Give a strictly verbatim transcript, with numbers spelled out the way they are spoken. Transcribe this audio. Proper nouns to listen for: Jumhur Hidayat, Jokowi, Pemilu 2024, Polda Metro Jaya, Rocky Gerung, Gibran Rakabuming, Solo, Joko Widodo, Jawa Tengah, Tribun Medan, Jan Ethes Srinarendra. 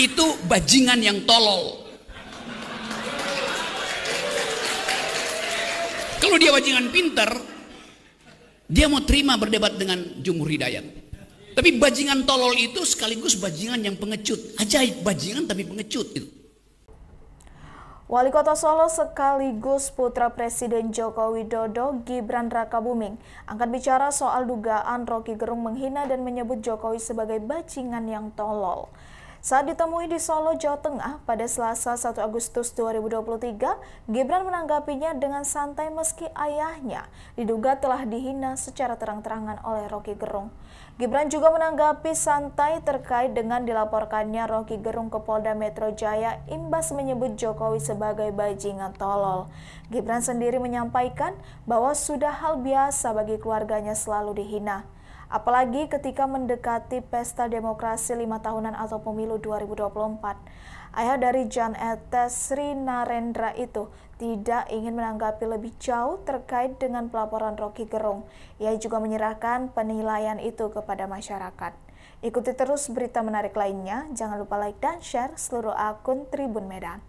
itu bajingan yang tolol. Kalau dia bajingan pinter, dia mau terima berdebat dengan Jumhur Hidayat. Tapi bajingan tolol itu sekaligus bajingan yang pengecut. Ajaib, bajingan tapi pengecut gitu. Wali Kota Solo sekaligus putra Presiden Joko Widodo, Gibran Rakabuming, angkat bicara soal dugaan Rocky Gerung menghina dan menyebut Jokowi sebagai bajingan yang tolol. Saat ditemui di Solo, Jawa Tengah pada Selasa satu Agustus dua ribu dua puluh tiga, Gibran menanggapinya dengan santai meski ayahnya diduga telah dihina secara terang-terangan oleh Rocky Gerung. Gibran juga menanggapi santai terkait dengan dilaporkannya Rocky Gerung ke Polda Metro Jaya imbas menyebut Jokowi sebagai bajingan tolol. Gibran sendiri menyampaikan bahwa sudah hal biasa bagi keluarganya selalu dihina. Apalagi ketika mendekati pesta demokrasi lima tahunan atau pemilu dua ribu dua puluh empat. Ayah dari Jan Ethes Srinarendra itu tidak ingin menanggapi lebih jauh terkait dengan pelaporan Rocky Gerung. Ia juga menyerahkan penilaian itu kepada masyarakat. Ikuti terus berita menarik lainnya. Jangan lupa like dan share seluruh akun Tribun Medan.